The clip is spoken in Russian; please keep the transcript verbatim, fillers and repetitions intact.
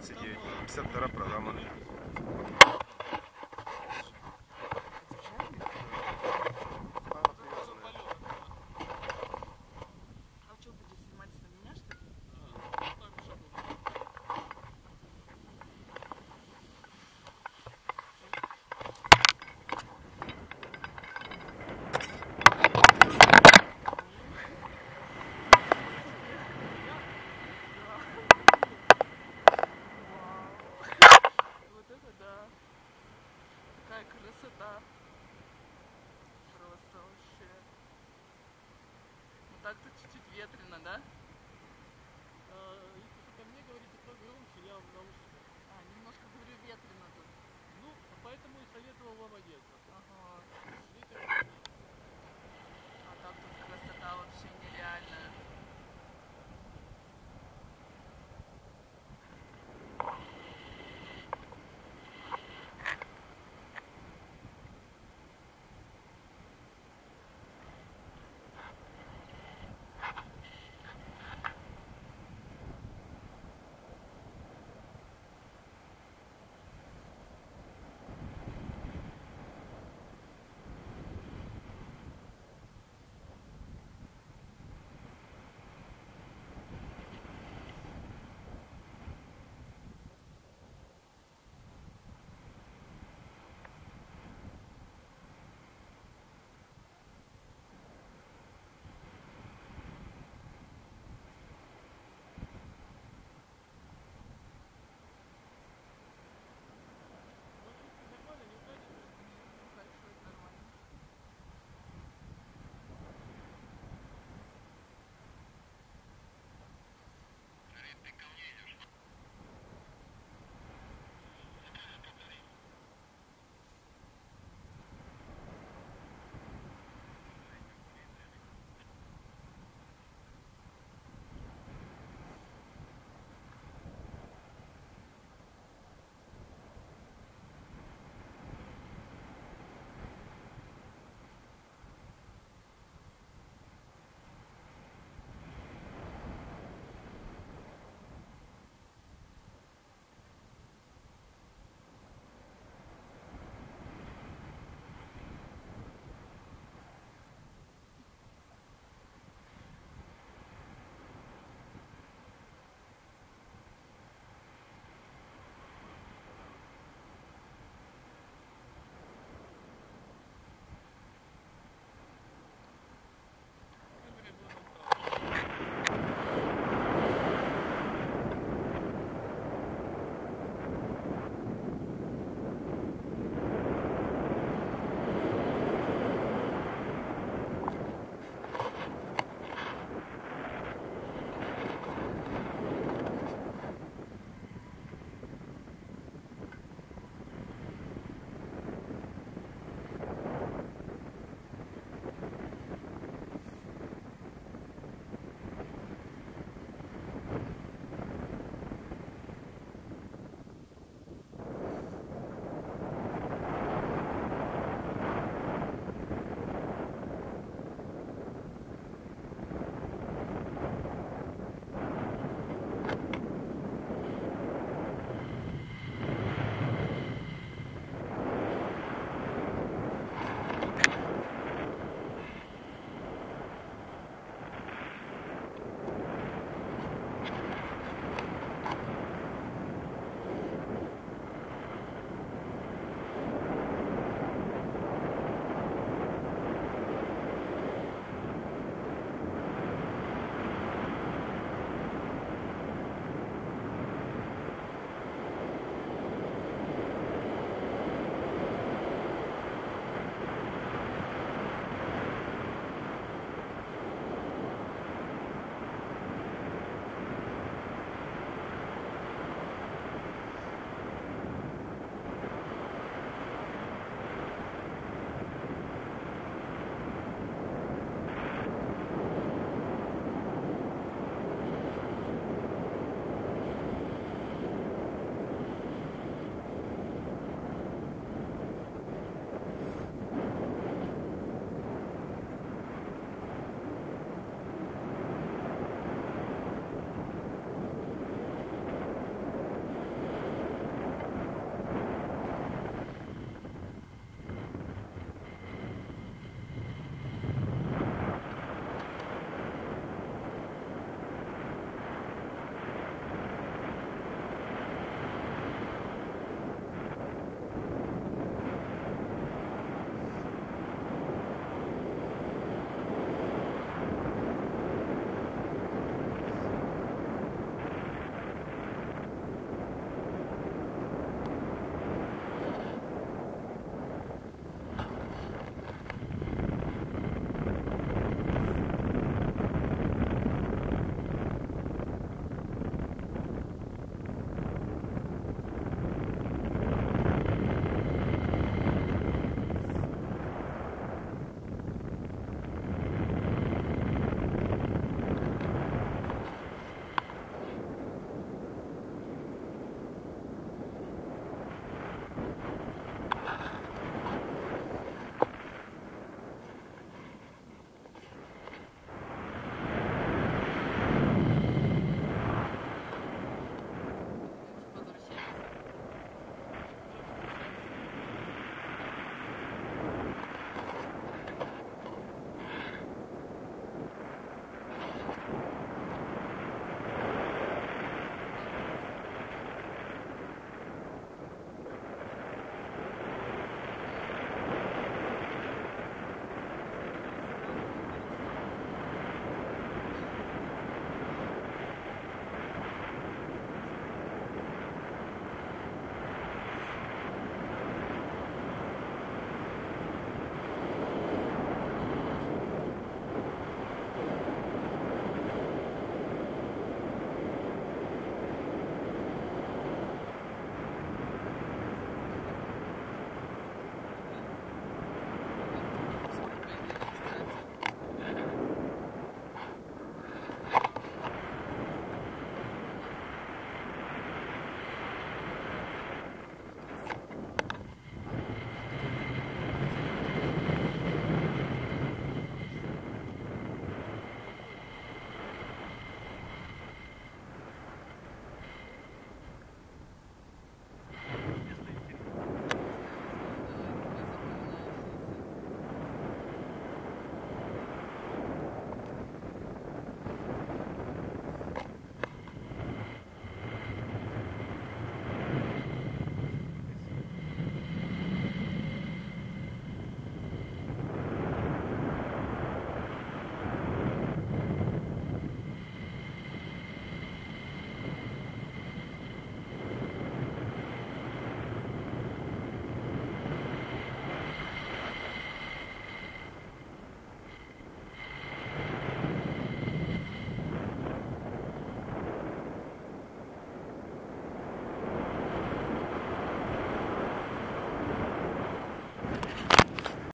двадцать девять, пятьдесят вторая программа. Красота. Просто вообще. Ну так-то чуть-чуть ветрено, да? А, если вы ко мне говорите, то громче, я вам наушники. А, немножко говорю ветрено тут. Ну, поэтому и советовал вам одеться. Ага. А так тут красота вообще.